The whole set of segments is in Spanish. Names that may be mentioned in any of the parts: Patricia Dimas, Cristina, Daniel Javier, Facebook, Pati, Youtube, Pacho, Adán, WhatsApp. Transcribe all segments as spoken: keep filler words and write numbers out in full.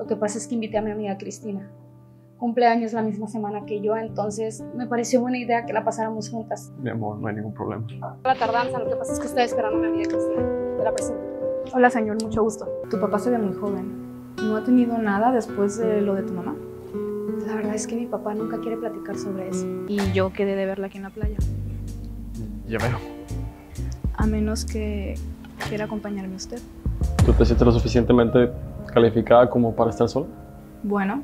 Lo que pasa es que invité a mi amiga Cristina. Cumpleaños la misma semana que yo, entonces me pareció buena idea que la pasáramos juntas. Mi amor, no hay ningún problema. La tardanza, lo que pasa es que estaba esperando a mi amiga Cristina. Te la presento. Hola, señor, mucho gusto. Tu papá se ve muy joven. ¿No ha tenido nada después de lo de tu mamá? La verdad es que mi papá nunca quiere platicar sobre eso. Y yo quedé de verla aquí en la playa. Ya veo. A menos que quiera acompañarme usted. ¿Tú te sientes lo suficientemente calificada como para estar sola? Bueno,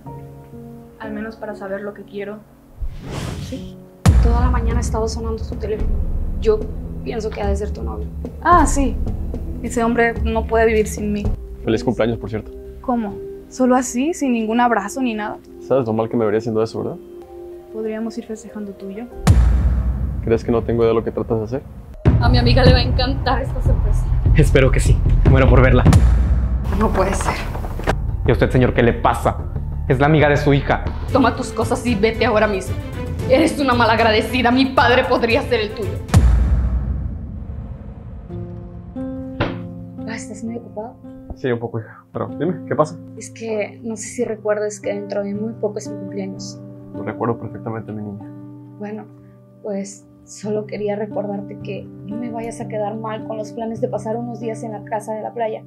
al menos para saber lo que quiero. Sí. Toda la mañana ha estado sonando su teléfono. Yo pienso que ha de ser tu novio. Ah, sí. Ese hombre no puede vivir sin mí. Feliz cumpleaños, por cierto. ¿Cómo? ¿Solo así? ¿Sin ningún abrazo ni nada? ¿Sabes lo mal que me vería haciendo eso, verdad? Podríamos ir festejando tú y yo. ¿Crees que no tengo idea de lo que tratas de hacer? A mi amiga le va a encantar esta sorpresa. Espero que sí. Muero por verla. No puede ser. ¿Y a usted, señor, qué le pasa? Es la amiga de su hija. Toma tus cosas y vete ahora mismo. Eres una malagradecida. Mi padre podría ser el tuyo. ¿Estás muy ocupado? Sí, un poco, hija. Pero dime, ¿qué pasa? Es que no sé si recuerdas que dentro de muy poco es mi cumpleaños. Lo recuerdo perfectamente, mi niña. Bueno, pues solo quería recordarte que no me vayas a quedar mal con los planes de pasar unos días en la casa de la playa.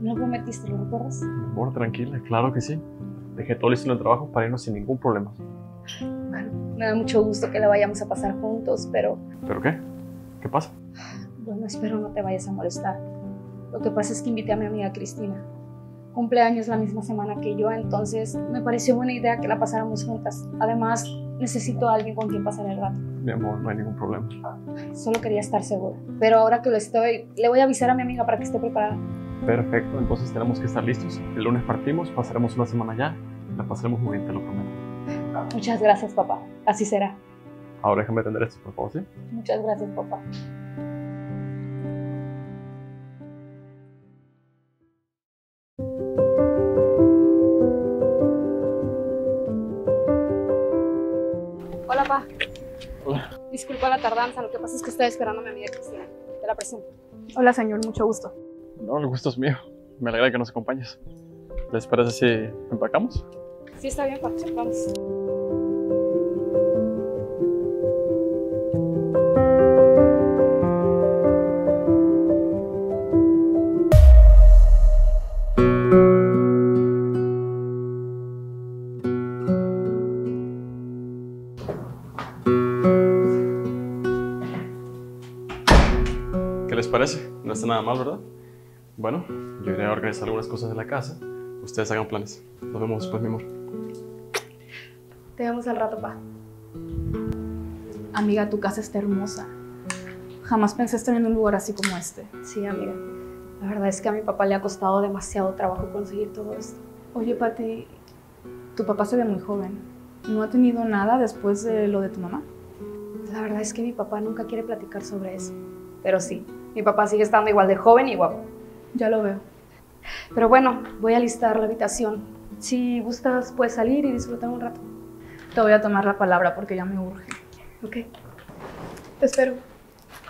No lo prometiste, ¿lo recuerdas? Mi amor, tranquila, claro que sí. Dejé todo listo en el trabajo para irnos sin ningún problema. Bueno, me da mucho gusto que la vayamos a pasar juntos, pero... ¿Pero qué? ¿Qué pasa? Bueno, espero no te vayas a molestar. Lo que pasa es que invité a mi amiga Cristina. Cumpleaños la misma semana que yo, entonces me pareció buena idea que la pasáramos juntas. Además, necesito a alguien con quien pasar el rato. Mi amor, no hay ningún problema. Solo quería estar segura. Pero ahora que lo estoy, le voy a avisar a mi amiga para que esté preparada. Perfecto, entonces tenemos que estar listos. El lunes partimos, pasaremos una semana allá. La pasaremos muy bien, te lo prometo. Muchas gracias, papá. Así será. Ahora déjame atender esto, por favor, ¿sí? Muchas gracias, papá. Hola, pa. Hola. Disculpa la tardanza, lo que pasa es que estaba esperando a mi amiga Cristina. Te la presento. Hola, señor, mucho gusto. No, el gusto es mío. Me alegra que nos acompañes. ¿Les parece si empacamos? Sí, está bien, Pacho. Vamos. No está nada mal, ¿verdad? Bueno, yo iré a organizar algunas cosas de la casa. Ustedes hagan planes. Nos vemos después, mi amor. Te vemos al rato, pa. Amiga, tu casa está hermosa. Jamás pensé estar en un lugar así como este. Sí, amiga. La verdad es que a mi papá le ha costado demasiado trabajo conseguir todo esto. Oye, Pati, tu papá se ve muy joven. ¿No ha tenido nada después de lo de tu mamá? La verdad es que mi papá nunca quiere platicar sobre eso. Pero sí. Mi papá sigue estando igual de joven y guapo. Ya lo veo. Pero bueno, voy a listar la habitación. Si gustas, puedes salir y disfrutar un rato. Te voy a tomar la palabra porque ya me urge. Ok. Te espero.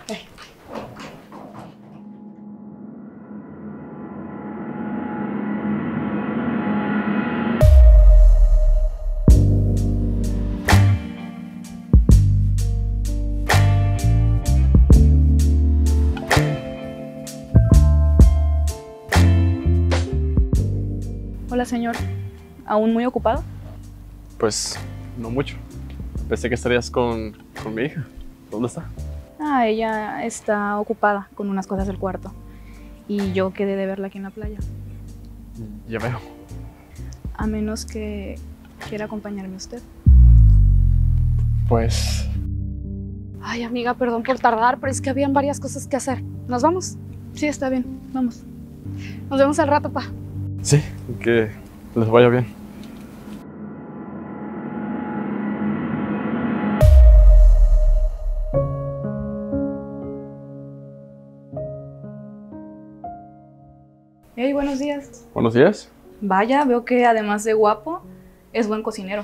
Okay. Hola, señor. ¿Aún muy ocupado? Pues, no mucho. Pensé que estarías con, con mi hija. ¿Dónde está? Ah, ella está ocupada con unas cosas del cuarto. Y yo quedé de verla aquí en la playa. Ya veo. A menos que quiera acompañarme usted. Pues... Ay, amiga, perdón por tardar, pero es que habían varias cosas que hacer. ¿Nos vamos? Sí, está bien. Vamos. Nos vemos al rato, pa. Sí, que les vaya bien. Hey, buenos días. Buenos días. Vaya, veo que además de guapo, es buen cocinero.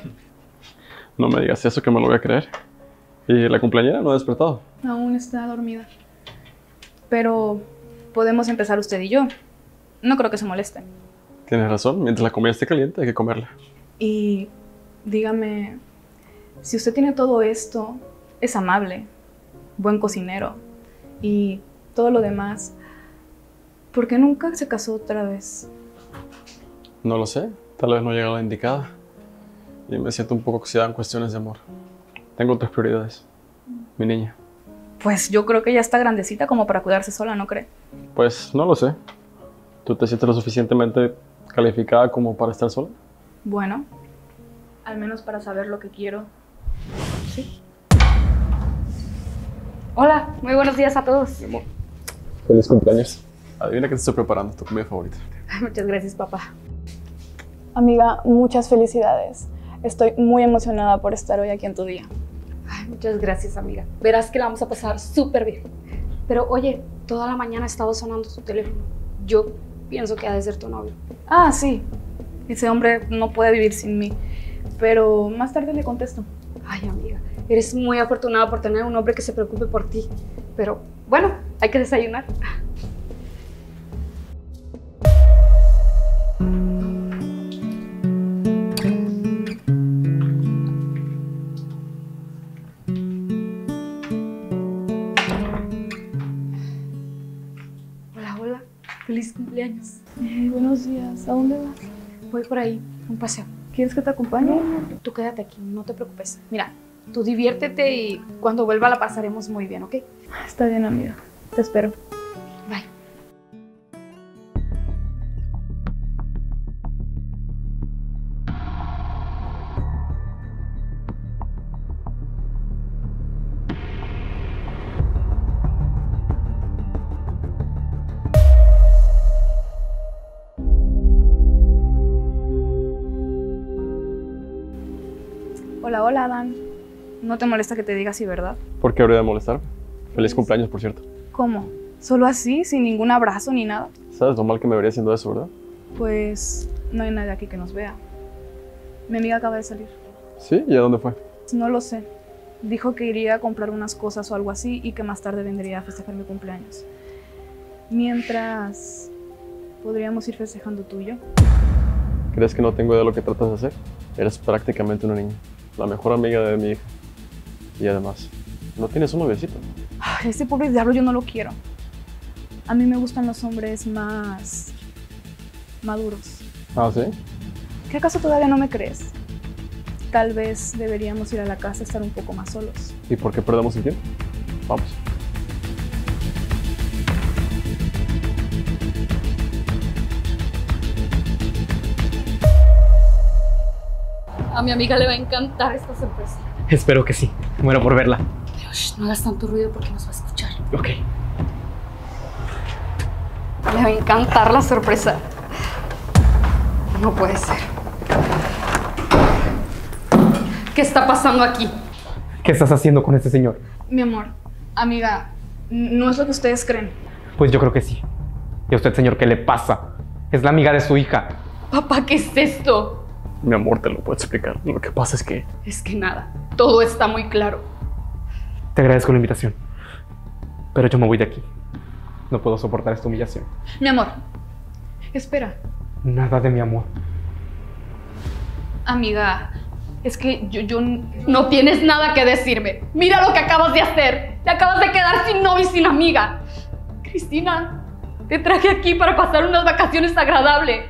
No me digas eso, que me lo voy a creer. ¿Y la cumpleañera no ha despertado? Aún está dormida. Pero podemos empezar usted y yo. No creo que se moleste. Tienes razón, mientras la comida esté caliente hay que comerla. Y dígame, si usted tiene todo esto, es amable, buen cocinero y todo lo demás, ¿por qué nunca se casó otra vez? No lo sé, tal vez no llegué a la indicada y me siento un poco oxidada en cuestiones de amor. Tengo otras prioridades, mi niña. Pues yo creo que ya está grandecita como para cuidarse sola, ¿no cree? Pues no lo sé. ¿Tú te sientes lo suficientemente calificada como para estar sola? Bueno, al menos para saber lo que quiero. Sí. Hola, muy buenos días a todos. Mi amor, feliz cumpleaños. Adivina que te estoy preparando, tu comida favorita. Muchas gracias, papá. Amiga, muchas felicidades. Estoy muy emocionada por estar hoy aquí en tu día. Ay, muchas gracias, amiga. Verás que la vamos a pasar súper bien. Pero oye, toda la mañana ha estado sonando tu teléfono. Yo pienso que ha de ser tu novio. Ah, sí. Ese hombre no puede vivir sin mí. Pero más tarde le contesto. Ay, amiga, eres muy afortunada por tener un hombre que se preocupe por ti. Pero bueno, hay que desayunar. Hola, hola. Feliz cumpleaños. Eh, buenos días. ¿A dónde vas? Voy por ahí, un paseo. ¿Quieres que te acompañe? Tú quédate aquí, no te preocupes. Mira, tú diviértete y cuando vuelva la pasaremos muy bien, ¿ok? Está bien, amiga. Te espero. Bye. Hola, hola, Adán. No te molesta que te diga así, ¿verdad? ¿Por qué habría de molestarme? Feliz cumpleaños, por cierto. ¿Cómo? ¿Solo así? ¿Sin ningún abrazo ni nada? ¿Sabes lo mal que me vería haciendo eso, verdad? Pues no hay nadie aquí que nos vea. Mi amiga acaba de salir. ¿Sí? ¿Y a dónde fue? No lo sé. Dijo que iría a comprar unas cosas o algo así y que más tarde vendría a festejar mi cumpleaños. Mientras, podríamos ir festejando tú y yo. ¿Crees que no tengo idea de lo que tratas de hacer? Eres prácticamente una niña. La mejor amiga de mi hija. Y además, ¿no tienes un noviecito? Ay, ese pobre diablo yo no lo quiero. A mí me gustan los hombres más maduros. ¿Ah, sí? ¿Qué acaso todavía no me crees? Tal vez deberíamos ir a la casa a estar un poco más solos. ¿Y por qué perdemos el tiempo? Vamos. A mi amiga le va a encantar esta sorpresa. Espero que sí. Muero por verla. Pero shh, no hagas tanto ruido porque nos va a escuchar. Ok. Le va a encantar la sorpresa. No puede ser. ¿Qué está pasando aquí? ¿Qué estás haciendo con este señor? Mi amor, amiga, no es lo que ustedes creen. Pues yo creo que sí. ¿Y a usted, señor, qué le pasa? Es la amiga de su hija. Papá, ¿qué es esto? Mi amor, te lo puedo explicar. Lo que pasa es que... Es que nada. Todo está muy claro. Te agradezco la invitación. Pero yo me voy de aquí. No puedo soportar esta humillación. Mi amor. Espera. Nada de mi amor. Amiga, es que yo... yo... No tienes nada que decirme. Mira lo que acabas de hacer. Te acabas de quedar sin novio y sin amiga. Cristina, te traje aquí para pasar unas vacaciones agradables.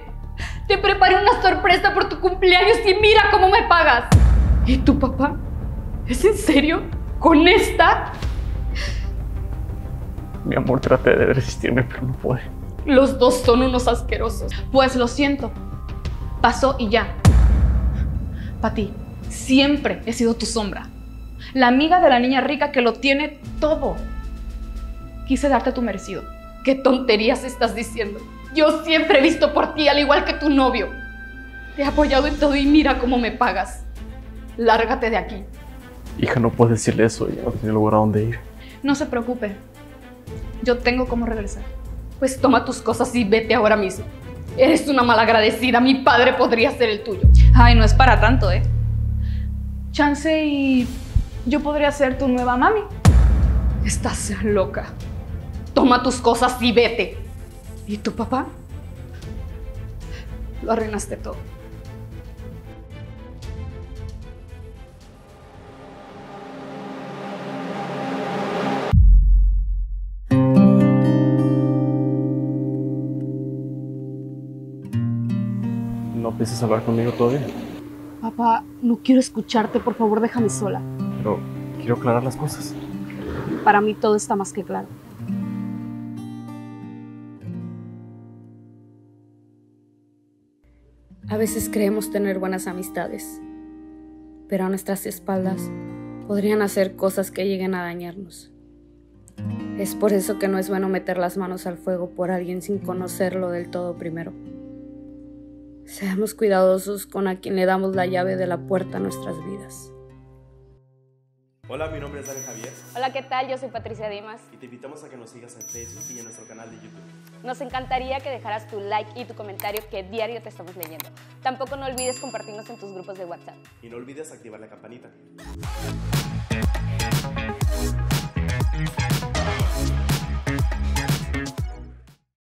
Te preparé una sorpresa por tu cumpleaños y mira cómo me pagas. ¿Y tu papá? ¿Es en serio? ¿Con esta? Mi amor, traté de resistirme, pero no pude. Los dos son unos asquerosos. Pues lo siento. Pasó y ya. Pati, siempre he sido tu sombra. La amiga de la niña rica que lo tiene todo. Quise darte tu merecido. ¿Qué tonterías estás diciendo? Yo siempre he visto por ti, al igual que tu novio. Te he apoyado en todo y mira cómo me pagas. Lárgate de aquí. Hija, no puedes decirle eso. Ya no tiene lugar a dónde ir. No se preocupe. Yo tengo cómo regresar. Pues toma tus cosas y vete ahora mismo. Eres una malagradecida. Mi padre podría ser el tuyo. Ay, no es para tanto, ¿eh? Chance y yo podría ser tu nueva mami. Estás loca. Toma tus cosas y vete. ¿Y tu papá? Lo arruinaste todo. ¿No piensas hablar conmigo todavía? Papá, no quiero escucharte. Por favor, déjame sola. Pero quiero aclarar las cosas. Para mí todo está más que claro. A veces creemos tener buenas amistades, pero a nuestras espaldas podrían hacer cosas que lleguen a dañarnos. Es por eso que no es bueno meter las manos al fuego por alguien sin conocerlo del todo primero. Seamos cuidadosos con a quien le damos la llave de la puerta a nuestras vidas. Hola, mi nombre es Daniel Javier. Hola, ¿qué tal? Yo soy Patricia Dimas. Y te invitamos a que nos sigas en Facebook y en nuestro canal de YouTube. Nos encantaría que dejaras tu like y tu comentario, que diario te estamos leyendo. Tampoco no olvides compartirnos en tus grupos de WhatsApp. Y no olvides activar la campanita.